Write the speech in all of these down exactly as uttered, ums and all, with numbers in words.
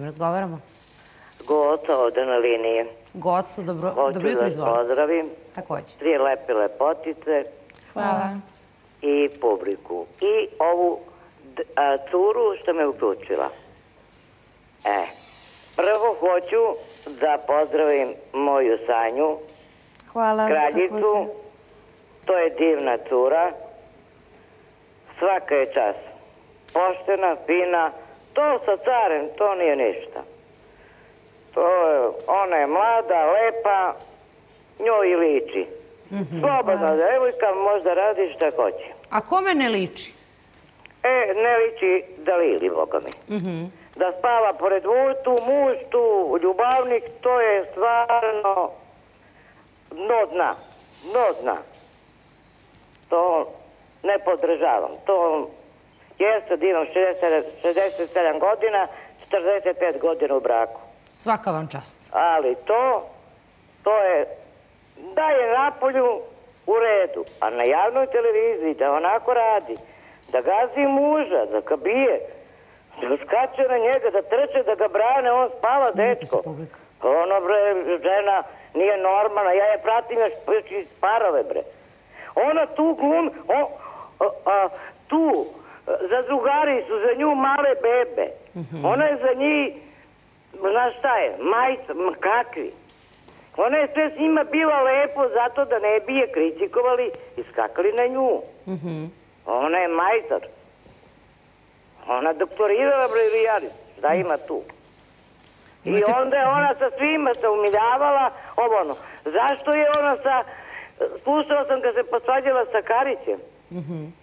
Razgovaramo. Goca ode na liniji. Goca, dobro jutro, izvolite. Pozdravim. Također. Tri lepe lepotice. Hvala. I publiku. I ovu curu što me uključila. E, prvo hoću da pozdravim moju Sanju. Hvala. Kraljicu. To je divna cura. Svaka je čas. Poštena, fina. To sa carem, to nije ništa. Ona je mlada, lepa, njoj liči. Slobodna devojka, možda radi šta hoće. A kome ne liči? E, ne liči Dalili, boga mi. Da spava pored vutu, muštu, ljubavnik, to je stvarno dno dna. Dno dna. To ne podržavam. To... Jeste, imam šezdeset sedam godina, četrdeset pet godina u braku. Svaka vam čast. Ali to, to je, da je na polju u redu, a na javnoj televiziji da onako radi, da gazi muža, da ga bije, da skače na njega, da trče, da ga brane, on spava, dečko. Ono, bre, žena nije normalna, ja je pratim još iz parove, bre. Ona tu glum, tu... Zadrugari su za nju male bebe. Ona je za njih, znaš šta je, majca, kakvi. Ona je sve s njima bila lepo zato da ne bi je kritikovali i skakali na nju. Ona je majstor. Ona doktorirala brevijari. Šta ima tu? I onda je ona sa svima se umiljavala. Ovo ono, zašto je ona sa... Slušala sam kad se posvađala sa Karićem.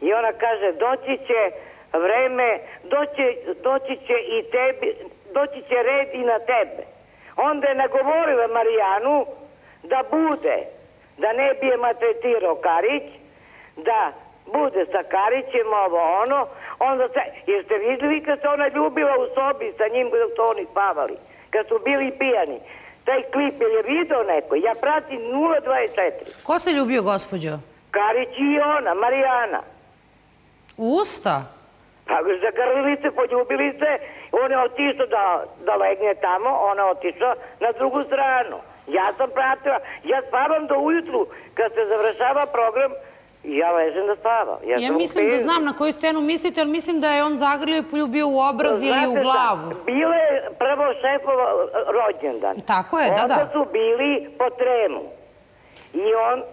I ona kaže, doći će vreme, doći će i tebi, doći će red i na tebe. Onda je nagovorila Marijanu da bude, da ne bi je maltretirao Karić, da bude sa Karićem, ovo ono. Onda se, jer ste vidjeli kad se ona ljubila u sobi sa njim dok to oni spavali, kad su bili pijani. Taj klip je video neko, ja pratim nula dvadeset četiri. Ko se ljubio, gospođo? Karić i ona, Marijana. U usta? Pa zagrlili se, poljubili se, on je otišao da legne tamo, ona je otišao na drugu stranu. Ja sam pratila, ja spavam do ujutru, kad se završava program, ja ležem da spavam. Ja mislim da znam na koju scenu mislite, ali mislim da je on zagrlio i poljubio u obraz ili u glavu. Bilo je prvo šefova rođendan. Tako je, da, da. Onda su bili po tremu. I on...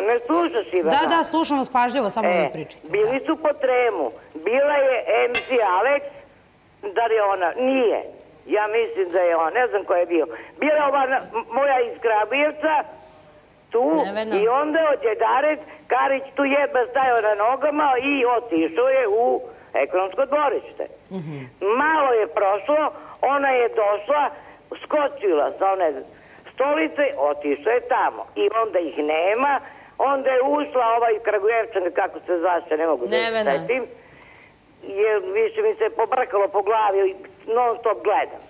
Ne slušaš, Ivana? Da, da, slušam vas pažljivo, samo mi pričajte. Bili su po tremu. Bila je em ce Alex, da li je ona? Nije. Ja mislim da je ona, ne znam ko je bio. Bila je ova moja iz Kragujevca, tu, i onda je odjedaret, Karić tu jedba stajao na nogama i otišao je u ekonomsko dvorište. Malo je prošlo, ona je došla, skočila sa one stolice, otišao je tamo. I onda ih nema. Onda je ušla ova iz Kragujevčana, kako se zvaše, ne mogu da setim, jer više mi se pobrkalo po glavi, non stop gledam.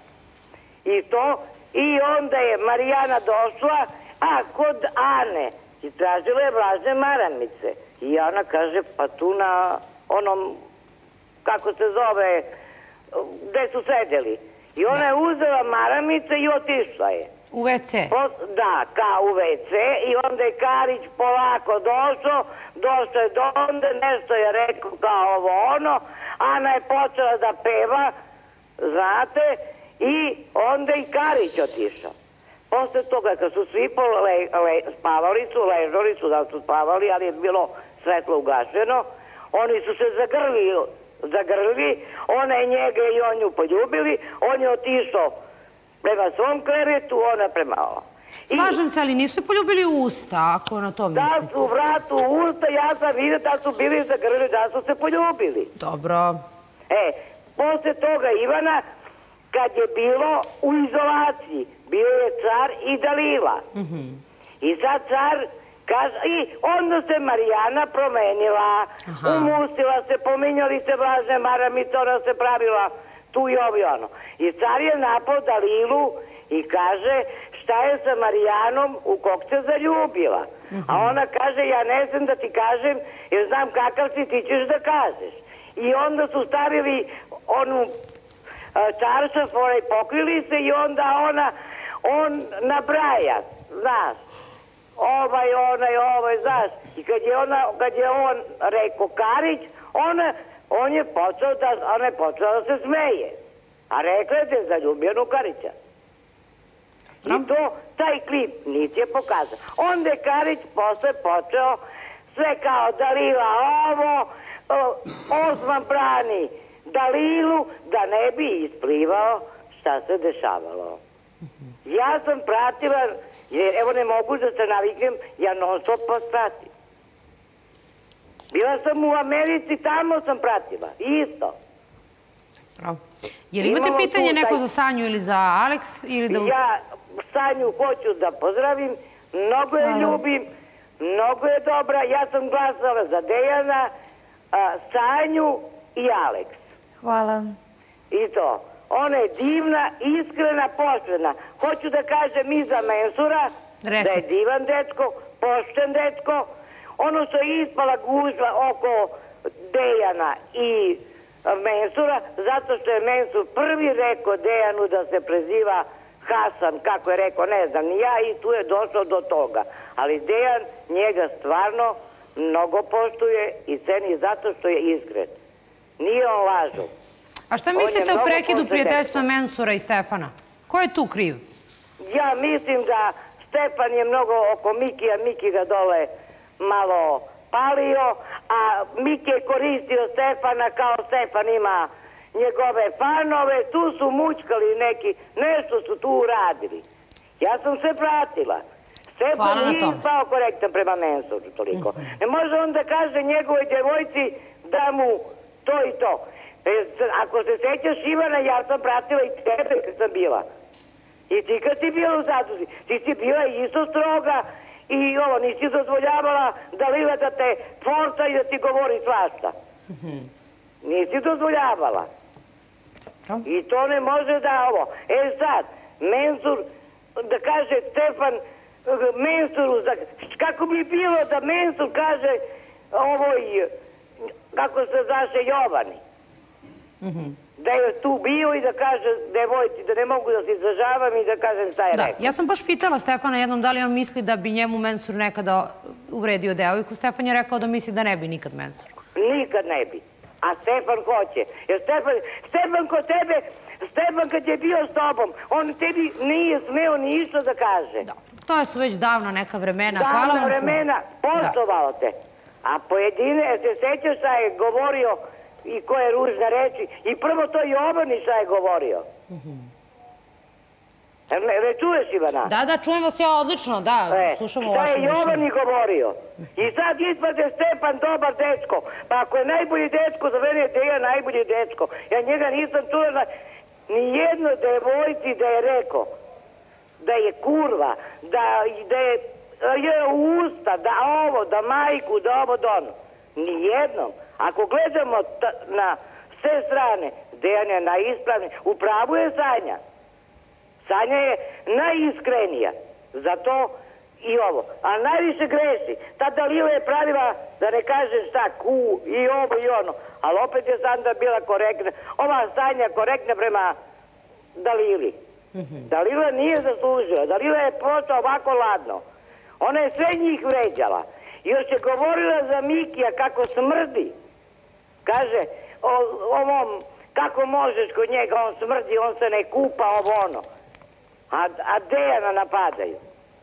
I to, i onda je Marijana došla, a kod Ane, i tražila je vlažne maramice. I ona kaže, pa tu na onom, kako se zove, gde su sedeli. I ona je uzela maramice i otišla je. U ve ce? Da, kao u ve ce. I onda je Karić polako došao, došao je do onda, nešto je rekao kao ovo ono. Ana je počela da peva, znate, i onda i Karić otišao. Posle toga, kad su svi spavali su, ležali su da su spavali, ali je bilo svetlo ugašeno, oni su se zagrlili, zagrlili, ona je njega i on ju poljubili, on je otišao prema svom kleretu, ona premalo. Slažem se, ali nisu poljubili usta, ako na to mislite. Da su vratu usta, ja sam vidio da su bili zagrlili, da su se poljubili. Dobro. E, posle toga Ivana, kad je bilo u izolaciji, bio je car i Dalila. I sad car kaže, i onda se Marijana promenila, umusila se, pominjali se vlažne maramice, ona se pravila tu i ovo i ono. I car je napao Dalilu i kaže šta je sa Marijanom u kog se zaljubila. A ona kaže ja ne znam da ti kažem jer znam kakav si, ti ćeš da kažeš. I onda su stavili onu čaršaf, onaj pokrili se i onda ona, on nabraja, znaš, ovaj, onaj, ovaj, znaš, i kad je ona, kad je on rekao Karić, ona, on je počeo da, ona je počela da se smeje, a rekla je da je zaljubljena u Karića. I to, taj klip niti je pokazao. Onda je Karić posle počeo sve kao Dalila ovo, Osman brani Dalilu, da ne bi isplivao šta se dešavalo. Ja sam pratila, jer evo ne mogu da se naviknem, ja non stop pratim. Bila sam u Americi, tamo sam pratila, isto. Bravo. Jer imate pitanje neko za Sanju ili za Aleks? Ja Sanju hoću da pozdravim, mnogo je ljubim, mnogo je dobra. Ja sam glasala za Dejana, Sanju i Aleks. Hvala. I to. Ona je divna, iskrena, poštena. Hoću da kažem i za Mensura, da je divan dečko, pošten dečko. Ono što je ispala gužva oko Dejana i Mensura, zato što je Mensur prvi rekao Dejanu da se preziva Hasan, kako je rekao, ne znam, ni ja, i tu je došlo do toga. Ali Dejan njega stvarno mnogo poštuje i ceni zato što je iskren. Nije on lažov. A šta mislite o prekidu prijateljstva Mensura i Stefana? Ko je tu kriv? Ja mislim da Stepan je mnogo oko Mikija, Miki ga dole malo palio, a Miki je koristio Stefana kao Stefan ima njegove fanove, tu su mučkali neki, nešto su tu uradili. Ja sam se pratila. Stefan nije ispao korektan prema Mensuru toliko. Ne može on da kaže njegovoj djevojci da mu to i to. Ako se sećaš Ivana, ja sam pratila i tebe kad sam bila. I ti kad si bila u Zadruzi, ti si bila isto stroga i ovo, nisi dozvoljavala Dalila da te forca i da ti govori svašta. Nisi dozvoljavala. I to ne može da ovo. E sad, Mensur, da kaže Stefan Mensuru, kako bi bilo da Mensur kaže ovoj, kako se zaše Jovani, da je tu bio i da kaže devojci, da ne mogu da se izražavam i da kažem šta je rekao. Ja sam baš pitala Stefana jednom da li on misli da bi njemu Mensur nekada uvredio devojku. Stefan je rekao da misli da ne bi nikad Mensur. Nikad ne bi. A Stefan hoće. Jer Stefan kod tebe, Stefan kad je bio s tobom, on tebi nije smeo ni išta da kaže. To su već davno neka vremena. Davno vremena, poštovalo te. A pojedine, se sećaš šta je govorio i koje ružne reči. I prvo to Jovani šta je govorio. Ne čuješ, Ivana? Da, da, čujem vas ja odlično, da. Šta je Jovani govorio? I sad ispade Stepan dobar dečko. Pa ako je najbolji dečko, za mene je Dejan najbolji dečko. Ja njega nisam čula ni jedno devojci da je rekao da je kurva, da je usta, da ovo, da majku, da ovo, da ono. Nijednom. Ako gledamo na sve strane, Dejan je najispravniji. U pravu je Sanja. Sanja je najiskrenija. Zato i ovo. A najviše greši. Ta Dalila je pravila da ne kaže šta, ku, i ovo i ono. Ali opet je Sanja bila korektna. Ova Sanja je korektna prema Dalili. Dalila nije zaslužila. Dalila je prosto ovako ladno. Ona je sve njih vređala. Još je govorila za Mikija kako smrdi. Kaže, ovom, kako možeš kod njega, on smrdi, on se ne kupa, ovo ono. A Dejana napadaju.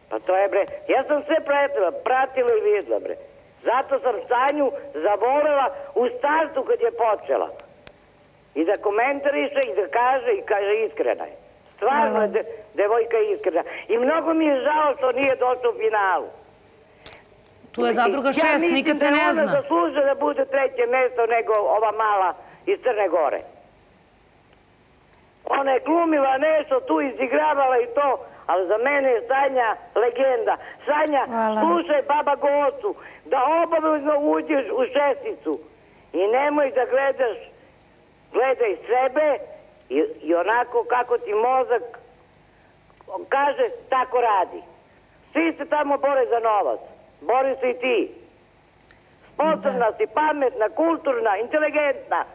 Pa to je bre, ja sam sve pratila, pratila i videla bre. Zato sam Sanju zavolila u startu kad je počela. I da komentariše i da kaže, i kaže iskrena je. Stvarno je devojka iskrena. I mnogo mi je žao što nije došla u finalu. Tu je Zadruga šest, nikad se ne zna. Ja mislim da ona zaslužuje da bude treće mesto nego ova mala iz Crne Gore. Ona je glumila nešto, tu izigravala i to, ali za mene je Sanja legenda. Sanja, slušaj baba Gosu, da obavezno uđeš u šesticu i nemoj da gledaš, gledaj sebe i onako kako ti mozak kaže, tako radi. Svi se tamo bore za novac, bori se i ti. Sposobna si, pametna, kulturna, inteligentna.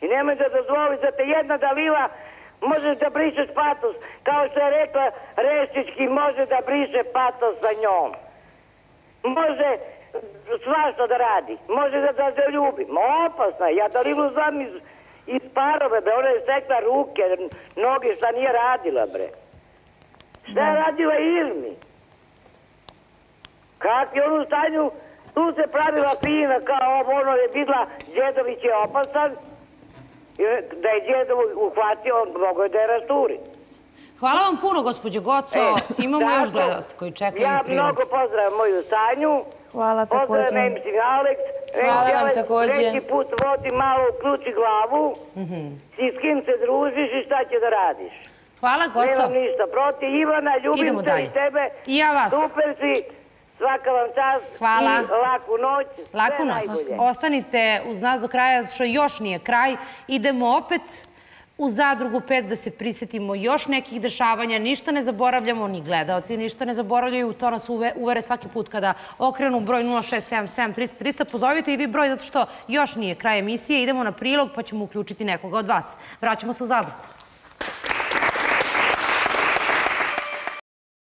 I nemoj da dozvoli da te jedna Dalila Možeš da brišeš patos, kao što je rekla Rešićki, može da briše patos sa njom. Može svašta da radi, može da se ljubi. Opasna, ja Dalilu znam iz, iz parove, bre, ona je sekla ruke, noge, šta nije radila, bre. Šta je radila Irmi? Kad je on u stanju, tu se pravila fina, kao ono je vidla, Džedović je opasan, da je Džedović uhvatio, on mogo je da je rasturi. Hvala vam puno, gospođo Goco. E, imamo tako, još gledalce koji čekaju ja prilog. Ja mnogo pozdravim moju Sanju. Hvala također. Pozdravim em ce Alex. Hvala vam također. Treći put vodi malo, uključi glavu. Mm-hmm. Si s kim se družiš i šta će da radiš. Hvala, Goco. Nemam ništa protiv. Ivana, ljubim se i tebe. I ja vas. Super si. Svaka vam čast. Hvala. I laku noć. Laku noć. Ostanite uz nas do kraja, što još nije kraj. Idemo opet u Zadrugu pet da se prisetimo još nekih dešavanja. Ništa ne zaboravljamo, ni gledaoci ništa ne zaboravljaju. To nas uvere svaki put kada okrenu broj nula šest sedam sedam tri nula tri nula. Pozovite i vi broj, zato što još nije kraj emisije. Idemo na prilog pa ćemo uključiti nekoga od vas. Vraćamo se u Zadrugu.